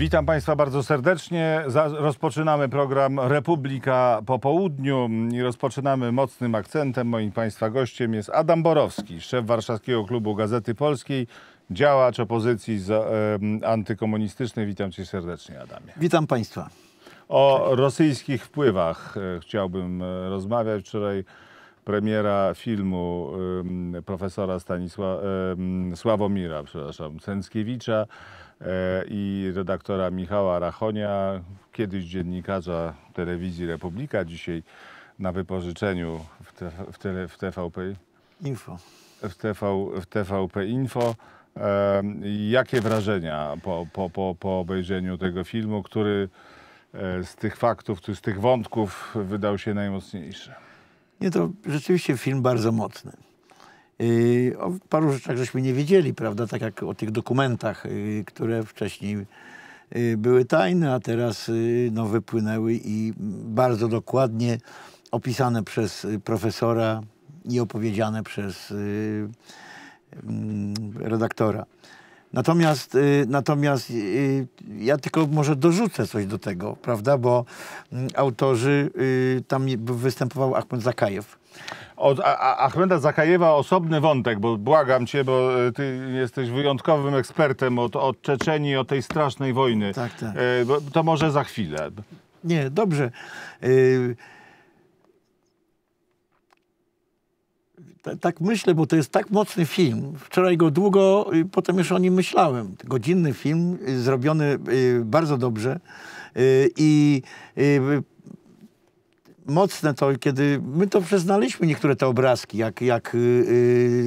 Witam Państwa bardzo serdecznie. Rozpoczynamy program Republika po południu i rozpoczynamy mocnym akcentem. Moim Państwa gościem jest Adam Borowski, szef Warszawskiego Klubu Gazety Polskiej, działacz opozycji antykomunistycznej. Witam Cię serdecznie, Adamie. Witam Państwa. O rosyjskich wpływach chciałbym rozmawiać. Wczoraj premiera filmu profesora Sławomira Cenckiewicza i redaktora Michała Rachonia, kiedyś dziennikarza telewizji Republika, dzisiaj na wypożyczeniu w TVP Info. W TVP Info. Jakie wrażenia po obejrzeniu tego filmu, który z tych faktów, z tych wątków wydał się najmocniejszy? Nie, to rzeczywiście film bardzo mocny. O paru rzeczach żeśmy nie wiedzieli, prawda, tak jak o tych dokumentach, które wcześniej były tajne, a teraz no, wypłynęły i bardzo dokładnie opisane przez profesora i opowiedziane przez redaktora. Natomiast ja tylko może dorzucę coś do tego, prawda, bo autorzy, tam występował Achmed Zakajew. Od Achmeda Zakajewa osobny wątek, bo błagam Cię, bo Ty jesteś wyjątkowym ekspertem od Czeczenii, od tej strasznej wojny. Tak, tak. To może za chwilę. Nie, dobrze. Tak myślę, bo to jest tak mocny film. Wczoraj go długo, potem już o nim myślałem. Godzinny film, zrobiony bardzo dobrze i mocne to, kiedy my to przyznaliśmy niektóre te obrazki, jak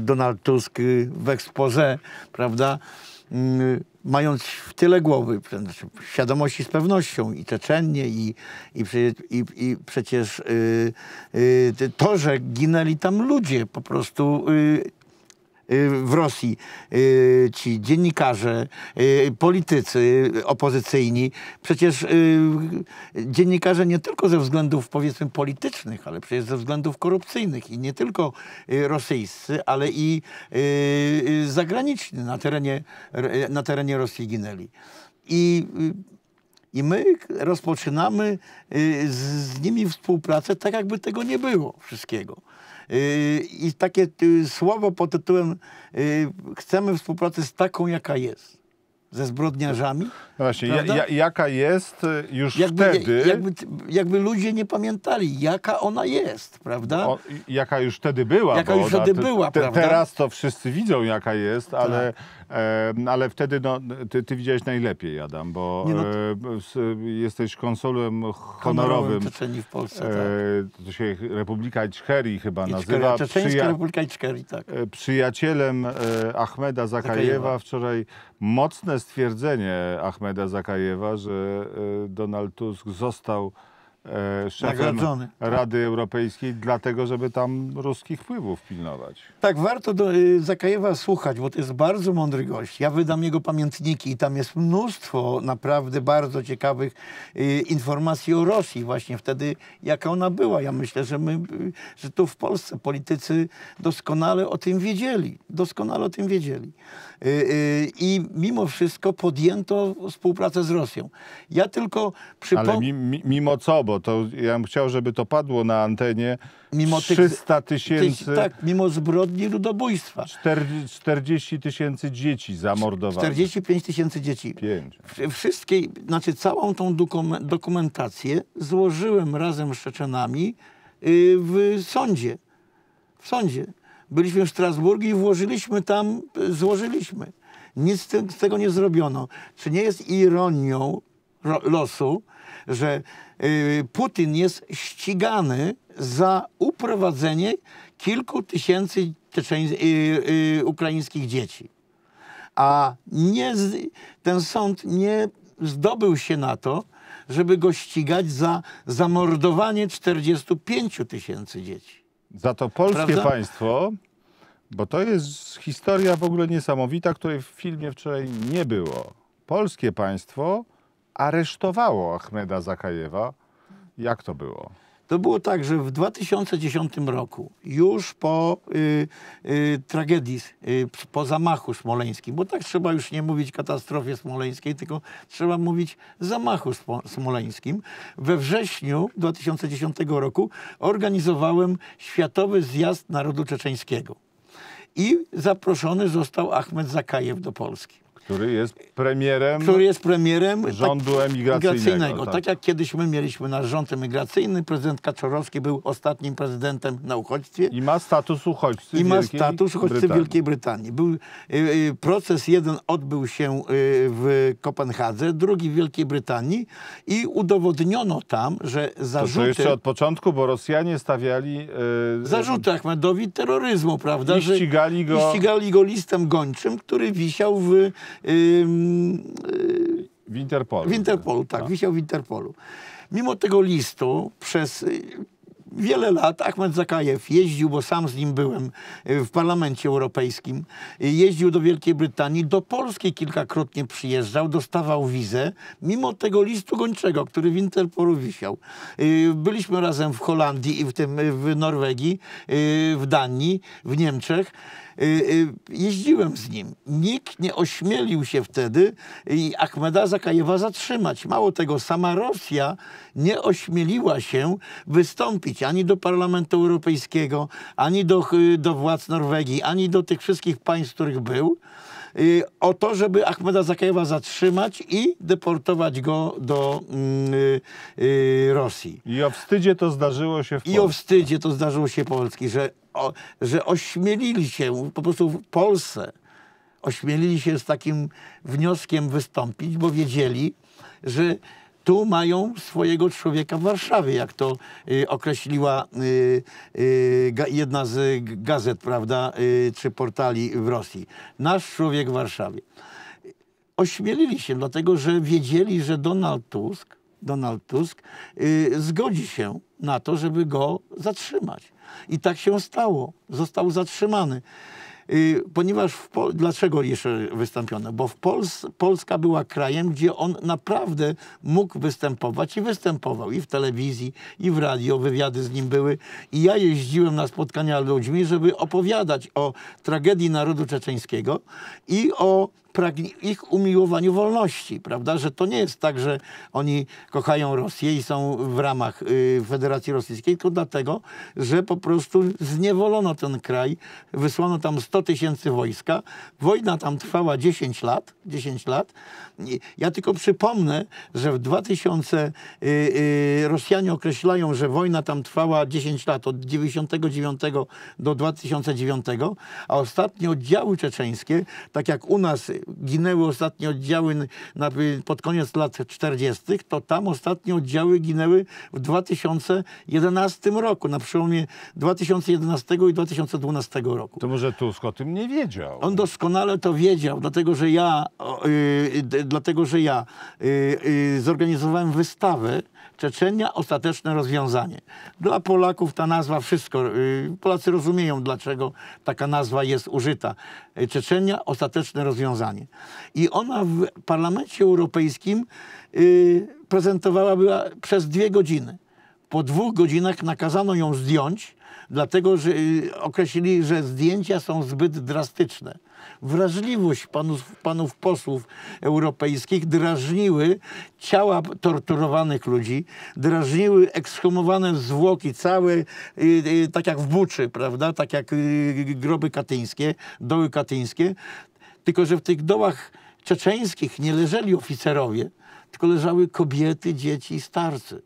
Donald Tusk w expose, prawda, mając w tyle głowy, znaczy świadomości z pewnością i Czeczenie, i przecież to, że ginęli tam ludzie po prostu w Rosji, ci dziennikarze, politycy opozycyjni, przecież dziennikarze nie tylko ze względów, powiedzmy, politycznych, ale przecież ze względów korupcyjnych i nie tylko rosyjscy, ale i zagraniczni na terenie Rosji ginęli. I my rozpoczynamy z nimi współpracę tak, jakby tego nie było wszystkiego. I takie słowo pod tytułem chcemy współpracy z taką, jaka jest, ze zbrodniarzami. No właśnie, jaka jest już wtedy. Jakby ludzie nie pamiętali, jaka ona jest, prawda? Jaka już wtedy była. Jaka już wtedy była, prawda? Teraz to wszyscy widzą, jaka jest, ale... Tak. Ale wtedy no, ty widziałeś najlepiej, Adam, bo nie, no, jesteś konsulem honorowym Czeczenii w Polsce. Tak. To się Republika Iczkerii chyba nazywa. Czeczeńska Republika Iczkerii, tak. Przyjacielem Achmeda Zakajewa. Wczoraj mocne stwierdzenie Achmeda Zakajewa, że Donald Tusk został szefem Rady Europejskiej, dlatego, żeby tam ruskich wpływów pilnować. Tak, warto Zakajewa słuchać, bo to jest bardzo mądry gość. Ja wydam jego pamiętniki i tam jest mnóstwo naprawdę bardzo ciekawych informacji o Rosji właśnie wtedy, jaka ona była. Ja myślę, że że tu w Polsce politycy doskonale o tym wiedzieli. Doskonale o tym wiedzieli. I mimo wszystko podjęto współpracę z Rosją. Ja tylko przypomnę... Ale mimo co, bo to ja bym chciał, żeby to padło na antenie. Mimo 300 tysięcy... Tak, mimo zbrodni ludobójstwa. 40 tysięcy dzieci zamordowanych. 45 tysięcy dzieci. Wszystkie, znaczy całą tą dokumentację złożyłem razem z Czeczenami w sądzie. W sądzie. Byliśmy w Strasburgu i włożyliśmy tam, złożyliśmy. Nic z tego nie zrobiono. Czy nie jest ironią losu, że Putin jest ścigany za uprowadzenie kilku tysięcy ukraińskich dzieci. A ten sąd nie zdobył się na to, żeby go ścigać za zamordowanie 45 tysięcy dzieci. Za to polskie, prawda, państwo, bo to jest historia w ogóle niesamowita, której w filmie wczoraj nie było. Polskie państwo aresztowało Achmeda Zakajewa. Jak to było? To było tak, że w 2010 roku, już po tragedii, po zamachu smoleńskim, bo tak trzeba już nie mówić katastrofie smoleńskiej, tylko trzeba mówić zamachu smoleńskim, we wrześniu 2010 roku organizowałem Światowy Zjazd Narodu Czeczeńskiego i zaproszony został Achmed Zakajew do Polski. Który jest premierem rządu emigracyjnego. Tak jak kiedyś my mieliśmy nasz rząd emigracyjny, prezydent Kaczorowski był ostatnim prezydentem na uchodźstwie. I ma status uchodźcy Wielkiej Brytanii. Proces jeden odbył się w Kopenhadze, drugi w Wielkiej Brytanii i udowodniono tam, że zarzuty... To jeszcze od początku, bo Rosjanie stawiali... zarzuty Achmedowi terroryzmu, prawda? I ścigali go listem gończym, który wisiał w Interpolu. W Interpolu, tak. No. Wisiał w Interpolu. Mimo tego listu przez wiele lat Achmed Zakajew jeździł, bo sam z nim byłem w Parlamencie Europejskim, jeździł do Wielkiej Brytanii, do Polski kilkakrotnie przyjeżdżał, dostawał wizę, mimo tego listu gończego, który w Interpolu wisiał. Byliśmy razem w Holandii i w Norwegii, w Danii, w Niemczech. Jeździłem z nim. Nikt nie ośmielił się wtedy Achmeda Zakajewa zatrzymać. Mało tego, sama Rosja nie ośmieliła się wystąpić ani do Parlamentu Europejskiego, ani do władz Norwegii, ani do tych wszystkich państw, których był, o to, żeby Achmeda Zakajewa zatrzymać i deportować go do Rosji. I o wstydzie to zdarzyło się w Polsce. I o wstydzie to zdarzyło się Polski, że ośmielili się po prostu w Polsce, ośmielili się z takim wnioskiem wystąpić, bo wiedzieli, że tu mają swojego człowieka w Warszawie, jak to określiła jedna z gazet, prawda, czy portali w Rosji. Nasz człowiek w Warszawie. Ośmielili się, dlatego że wiedzieli, że Donald Tusk zgodzi się na to, żeby go zatrzymać. I tak się stało. Został zatrzymany. Ponieważ dlaczego jeszcze wystąpiono? Bo Polska była krajem, gdzie on naprawdę mógł występować i występował i w telewizji, i w radio, wywiady z nim były. I ja jeździłem na spotkania z ludźmi, żeby opowiadać o tragedii narodu czeczeńskiego i o ich umiłowaniu wolności, prawda? Że to nie jest tak, że oni kochają Rosję i są w ramach Federacji Rosyjskiej, tylko dlatego, że po prostu zniewolono ten kraj, wysłano tam 100 tysięcy wojska, wojna tam trwała 10 lat. Ja tylko przypomnę, że w 2000 Rosjanie określają, że wojna tam trwała 10 lat, od 99 do 2009, a ostatnie oddziały czeczeńskie, tak jak u nas ginęły ostatnie oddziały pod koniec lat 40., to tam ostatnie oddziały ginęły w 2011 roku, na przełomie 2011 i 2012 roku. To może Tusk o tym nie wiedział. On doskonale to wiedział, dlatego że ja zorganizowałem wystawę Czeczenia, ostateczne rozwiązanie. Dla Polaków ta nazwa wszystko, Polacy rozumieją, dlaczego taka nazwa jest użyta. Czeczenia, ostateczne rozwiązanie. I ona w Parlamencie Europejskim prezentowała była przez 2 godziny. Po 2 godzinach nakazano ją zdjąć, dlatego że określili, że zdjęcia są zbyt drastyczne. Wrażliwość panów posłów europejskich drażniły ciała torturowanych ludzi, drażniły ekshumowane zwłoki całe, tak jak w Buczy, prawda, tak jak groby katyńskie, doły katyńskie. Tylko że w tych dołach czeczeńskich nie leżeli oficerowie, tylko leżały kobiety, dzieci i starcy.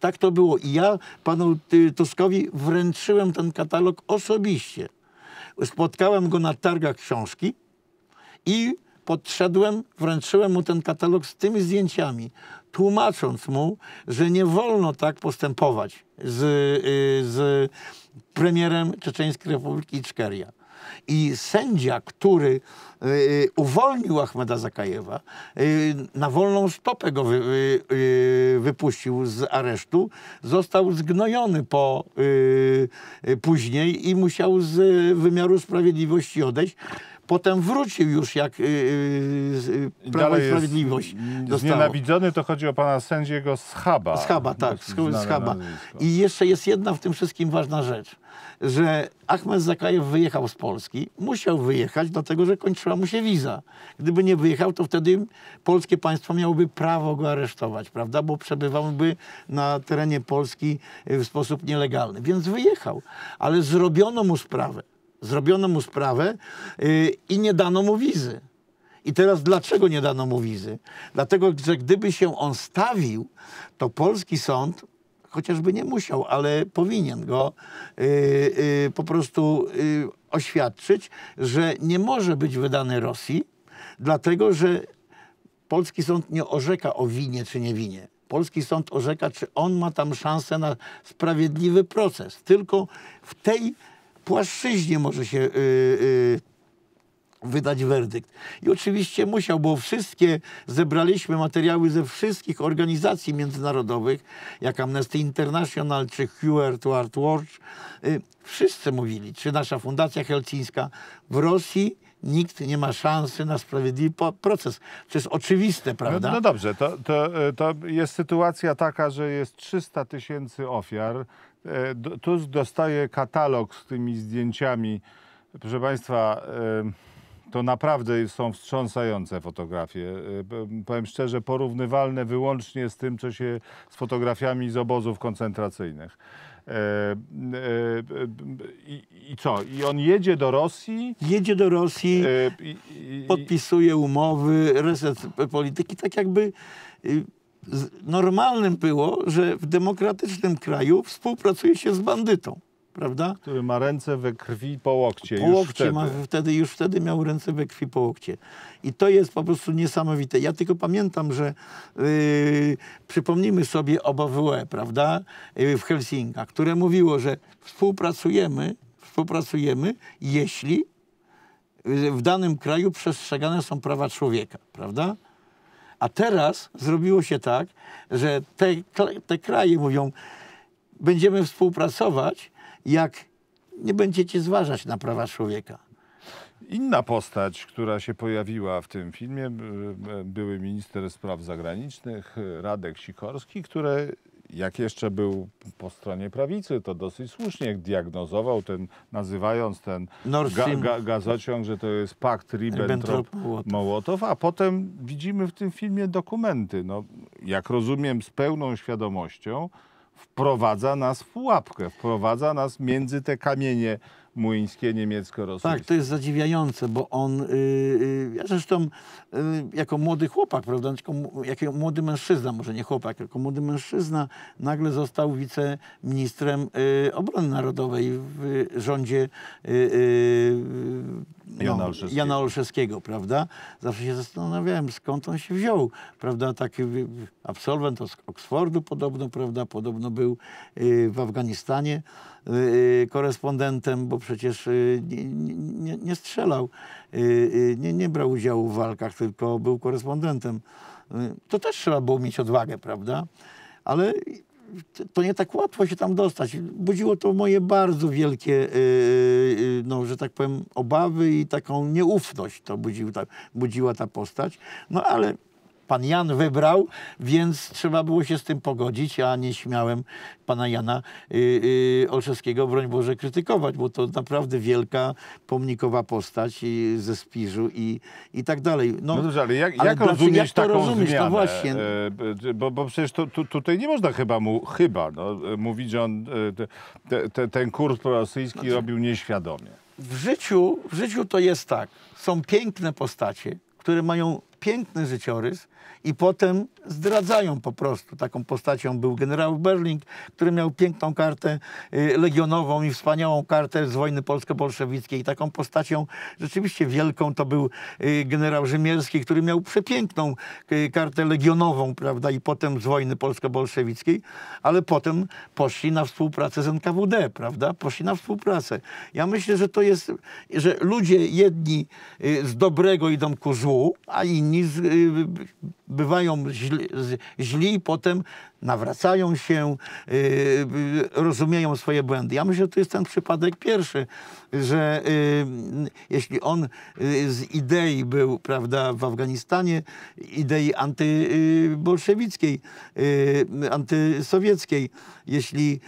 Tak to było. I ja panu Tuskowi wręczyłem ten katalog osobiście. Spotkałem go na targach książki i podszedłem, wręczyłem mu ten katalog z tymi zdjęciami, tłumacząc mu, że nie wolno tak postępować z premierem Czeczeńskiej Republiki Iczkerii. I sędzia, który uwolnił Achmeda Zakajewa, na wolną stopę go wypuścił z aresztu, został zgnojony później i musiał z wymiaru sprawiedliwości odejść, Potem wrócił już, jak Prawo i Sprawiedliwość dostało. Nienawidzony, to chodzi o pana sędziego Schaba. Schaba, tak. Schaba. I jeszcze jest jedna w tym wszystkim ważna rzecz, że Achmed Zakajew wyjechał z Polski. Musiał wyjechać, dlatego że kończyła mu się wiza. Gdyby nie wyjechał, to wtedy polskie państwo miałoby prawo go aresztować, prawda? Bo przebywałby na terenie Polski w sposób nielegalny. Więc wyjechał. Ale zrobiono mu sprawę. Zrobiono mu sprawę i nie dano mu wizy. I teraz dlaczego nie dano mu wizy? Dlatego, że gdyby się on stawił, to polski sąd, chociażby nie musiał, ale powinien go po prostu oświadczyć, że nie może być wydany Rosji, dlatego że polski sąd nie orzeka o winie czy niewinie. Polski sąd orzeka, czy on ma tam szansę na sprawiedliwy proces. Tylko w tej płaszczyźnie może się wydać werdykt. I oczywiście musiał, bo wszystkie, zebraliśmy materiały ze wszystkich organizacji międzynarodowych, jak Amnesty International, czy Human Rights Watch. Wszyscy mówili, czy nasza Fundacja Helsińska, w Rosji nikt nie ma szansy na sprawiedliwy proces. To jest oczywiste, prawda? No, no dobrze, to jest sytuacja taka, że jest 300 000 ofiar. Tusk dostaje katalog z tymi zdjęciami. Proszę państwa, to naprawdę są wstrząsające fotografie. Powiem szczerze, porównywalne wyłącznie z tym, co się z fotografiami z obozów koncentracyjnych. I co? I on jedzie do Rosji? Jedzie do Rosji, podpisuje umowy, reset polityki, tak jakby... Normalnym było, że w demokratycznym kraju współpracuje się z bandytą, prawda? Który ma ręce we krwi po łokcie. Po łokcie już wtedy miał ręce we krwi po łokcie. I to jest po prostu niesamowite. Ja tylko pamiętam, że przypomnijmy sobie OBWE, prawda, w Helsinkach, które mówiło, że współpracujemy, jeśli w danym kraju przestrzegane są prawa człowieka, prawda? A teraz zrobiło się tak, że te kraje mówią, będziemy współpracować, jak nie będziecie zważać na prawa człowieka. Inna postać, która się pojawiła w tym filmie, były minister spraw zagranicznych Radek Sikorski, który jak jeszcze był po stronie prawicy, to dosyć słusznie diagnozował ten, nazywając ten gazociąg, że to jest pakt Ribbentrop-Mołotow, a potem widzimy w tym filmie dokumenty. No, jak rozumiem, z pełną świadomością wprowadza nas w pułapkę, wprowadza nas między te kamienie młyńskie, niemiecko-rosyjskie. Tak, to jest zadziwiające, bo on, ja zresztą jako młody chłopak, prawda, jako młody mężczyzna, może nie chłopak, jako młody mężczyzna, nagle został wiceministrem obrony narodowej w rządzie Jana Olszewskiego, prawda? Zawsze się zastanawiałem, skąd on się wziął, prawda? Taki absolwent z Oxfordu podobno, prawda? Podobno był w Afganistanie korespondentem, bo przecież nie strzelał, nie brał udziału w walkach, tylko był korespondentem. To też trzeba było mieć odwagę, prawda? Ale to nie tak łatwo się tam dostać. Budziło to moje bardzo wielkie, no, że tak powiem, obawy i taką nieufność to budziła ta postać. No ale pan Jan wybrał, więc trzeba było się z tym pogodzić, a nie śmiałem pana Jana Olszewskiego, broń Boże, krytykować, bo to naprawdę wielka, pomnikowa postać ze Spiżu i tak dalej. No dobrze, ale jak rozumieć taką zmianę? No właśnie. Bo przecież tutaj nie można mówić, że on ten kurs prorosyjski robił nieświadomie. W życiu to jest tak. Są piękne postacie, które mają piękny życiorys i potem zdradzają po prostu. Taką postacią był generał Berling, który miał piękną kartę legionową i wspaniałą kartę z wojny polsko-bolszewickiej. I taką postacią rzeczywiście wielką to był generał Żymierski, który miał przepiękną kartę legionową, prawda, i potem z wojny polsko-bolszewickiej, ale potem poszli na współpracę z NKWD, prawda, poszli na współpracę. Ja myślę, że to jest, że ludzie jedni z dobrego idą ku złu, a inni bywają źli i potem nawracają się, rozumieją swoje błędy. Ja myślę, że to jest ten przypadek pierwszy, że jeśli on z idei był, prawda, w Afganistanie, idei antybolszewickiej, antysowieckiej, jeśli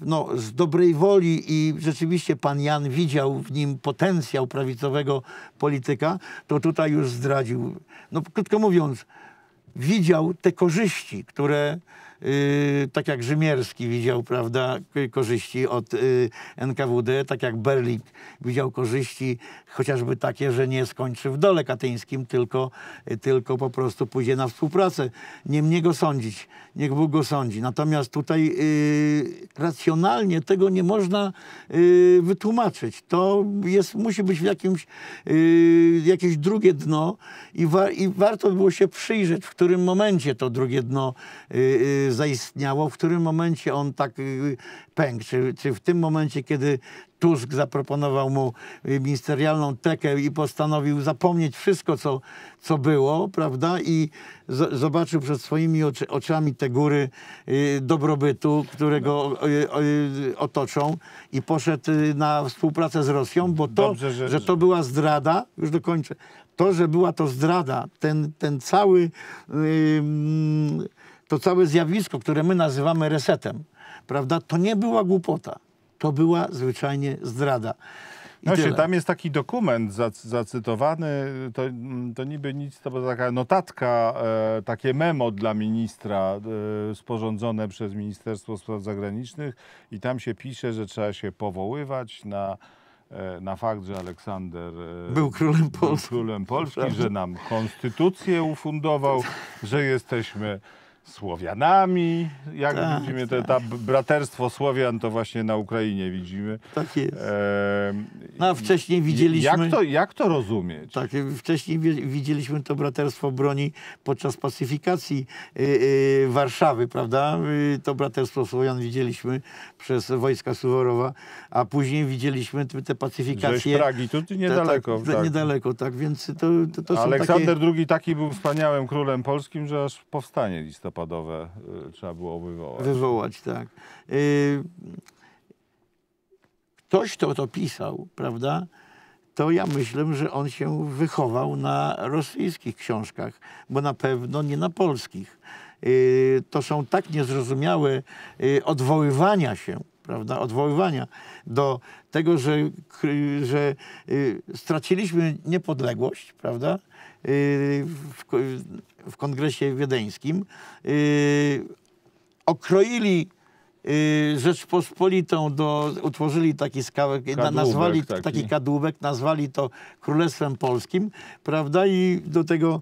no, z dobrej woli i rzeczywiście pan Jan widział w nim potencjał prawicowego polityka, to tutaj już zdradził. No, krótko mówiąc, widział te korzyści, które, tak jak Żymierski widział, prawda, korzyści od NKWD, tak jak Berling widział korzyści chociażby takie, że nie skończy w dole katyńskim, tylko po prostu pójdzie na współpracę. Nie mnie go sądzić, niech Bóg go sądzi. Natomiast tutaj racjonalnie tego nie można wytłumaczyć. To jest, musi być w jakimś, jakieś drugie dno i warto było się przyjrzeć, w którym momencie to drugie dno zaistniało, w którym momencie on tak pękł, czy w tym momencie, kiedy Tusk zaproponował mu ministerialną tekę i postanowił zapomnieć wszystko, co było, prawda, i zobaczył przed swoimi oczami te góry dobrobytu, które go otoczą, i poszedł na współpracę z Rosją, bo to, dobrze, że to była zdrada, już dokończę, to, że była to zdrada, ten cały... To całe zjawisko, które my nazywamy resetem, prawda, to nie była głupota. To była zwyczajnie zdrada. No się, tam jest taki dokument zacytowany, to niby nic, to taka notatka, takie memo dla ministra sporządzone przez Ministerstwo Spraw Zagranicznych, i tam się pisze, że trzeba się powoływać na fakt, że Aleksander był królem Polski, że nam konstytucję ufundował, że jesteśmy Słowianami, jak tak, widzimy, to braterstwo Słowian to właśnie na Ukrainie widzimy. Tak jest. A wcześniej widzieliśmy... Jak to rozumieć? Tak, wcześniej widzieliśmy to braterstwo broni podczas pacyfikacji Warszawy, prawda? To braterstwo Słowian widzieliśmy przez wojska Suworowa, a później widzieliśmy te pacyfikacje... Rzeź Pragi, tu niedaleko. Tak. Niedaleko, tak, więc to są Aleksander takie... II taki był wspaniałym królem polskim, że aż powstanie listopadowe trzeba było wywołać. Tak. Ktoś, kto to pisał, prawda, to ja myślę, że on się wychował na rosyjskich książkach, bo na pewno nie na polskich. To są tak niezrozumiałe odwoływania się, prawda, odwoływania do tego, że straciliśmy niepodległość, prawda, w Kongresie Wiedeńskim, okroili Rzeczpospolitą, utworzyli taki skałek, nazwali taki kadłubek, nazwali to Królestwem Polskim, prawda, i do tego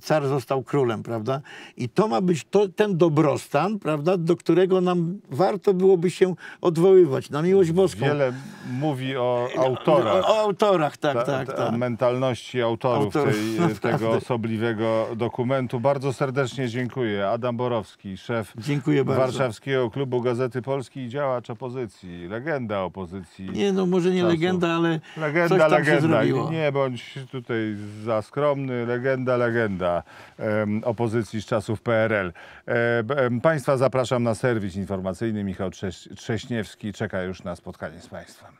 car został królem, prawda, i to ma być ten dobrostan, prawda, do którego nam warto byłoby się odwoływać, na miłość boską. Wiele mówi o autorach. O autorach, tak. Mentalności autorów tego osobliwego dokumentu. Bardzo serdecznie dziękuję. Adam Borowski, szef Warszawskiego Klubu Gazety Polskiej i działacz opozycji, legenda opozycji. Nie, no może nie legenda, ale coś tam się zrobiło. Nie bądź tutaj za skromny, legenda opozycji z czasów PRL. Państwa zapraszam na serwis informacyjny. Michał Trześ Trześniewski czeka już na spotkanie z Państwem.